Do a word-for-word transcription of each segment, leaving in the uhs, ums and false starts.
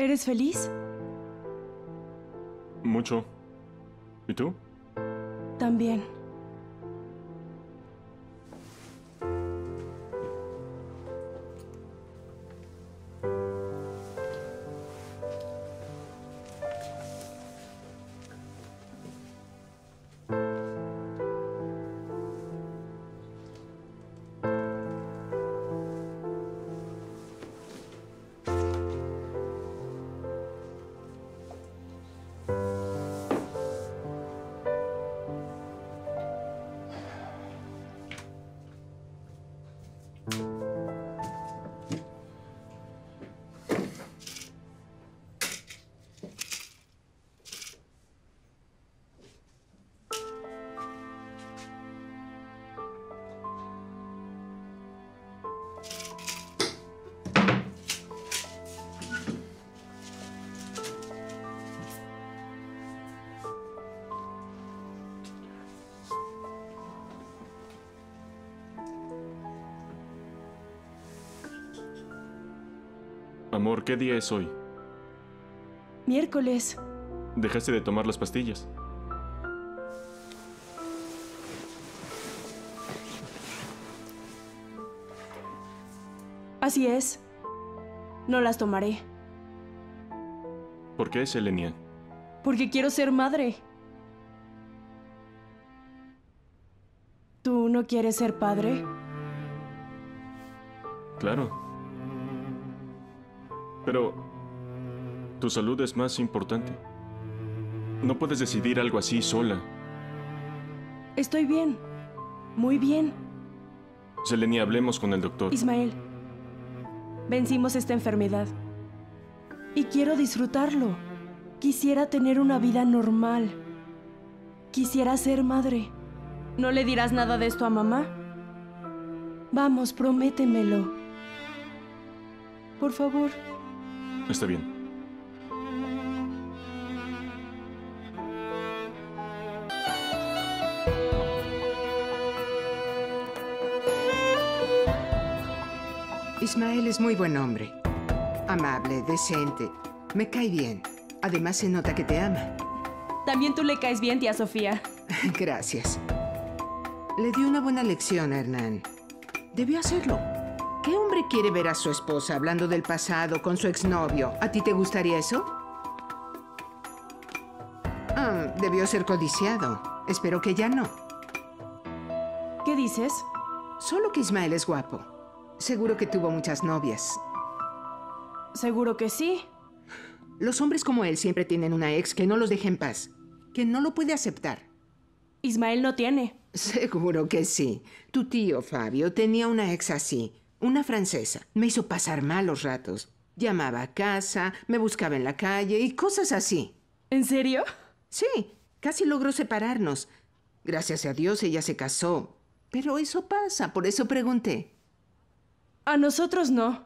¿Eres feliz? Mucho. ¿Y tú? También. Amor, ¿qué día es hoy? Miércoles. ¿Dejaste de tomar las pastillas? Así es. No las tomaré. ¿Por qué, Selenia? Porque quiero ser madre. ¿Tú no quieres ser padre? Claro. Pero tu salud es más importante. No puedes decidir algo así sola. Estoy bien. Muy bien. Selenia, hablemos con el doctor. Ismael, vencimos esta enfermedad. Y quiero disfrutarlo. Quisiera tener una vida normal. Quisiera ser madre. ¿No le dirás nada de esto a mamá? Vamos, prométemelo. Por favor. Está bien. Ismael es muy buen hombre. Amable, decente. Me cae bien. Además, se nota que te ama. También tú le caes bien, tía Sofía. Gracias. Le dio una buena lección a Hernán. Debió hacerlo. ¿Qué hombre quiere ver a su esposa hablando del pasado con su exnovio? ¿A ti te gustaría eso? Ah, debió ser codiciado. Espero que ya no. ¿Qué dices? Solo que Ismael es guapo. Seguro que tuvo muchas novias. Seguro que sí. Los hombres como él siempre tienen una ex que no los deja en paz, que no lo puede aceptar. Ismael no tiene. Seguro que sí. Tu tío Fabio tenía una ex así. Una francesa. Me hizo pasar malos ratos. Llamaba a casa, me buscaba en la calle y cosas así. ¿En serio? Sí, casi logró separarnos. Gracias a Dios ella se casó. Pero eso pasa, por eso pregunté. A nosotros no.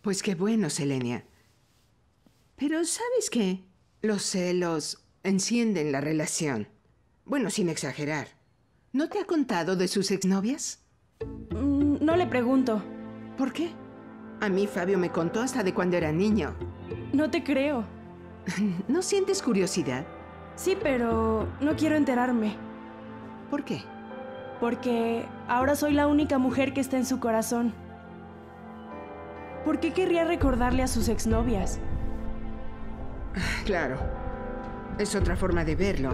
Pues qué bueno, Selenia. Pero ¿sabes qué? Los celos encienden la relación. Bueno, sin exagerar. ¿No te ha contado de sus exnovias? Mm, no le pregunto. ¿Por qué? A mí Fabio me contó hasta de cuando era niño. No te creo. ¿No sientes curiosidad? Sí, pero no quiero enterarme. ¿Por qué? Porque ahora soy la única mujer que está en su corazón. ¿Por qué querría recordarle a sus exnovias? Claro. Es otra forma de verlo.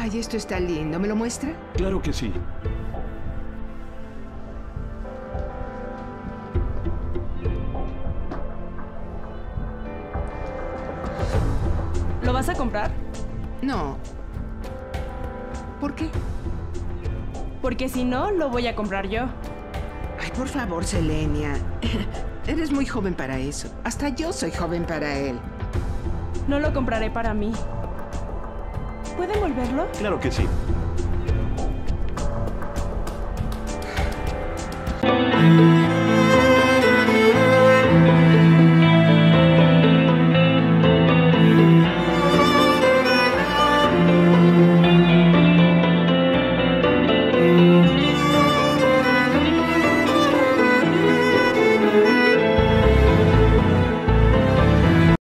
Ay, esto está lindo. ¿Me lo muestra? Claro que sí. ¿Lo vas a comprar? No. ¿Por qué? Porque si no, lo voy a comprar yo. Ay, por favor, Selenia. Eres muy joven para eso. Hasta yo soy joven para él. No lo compraré para mí. ¿Pueden volverlo? Claro que sí.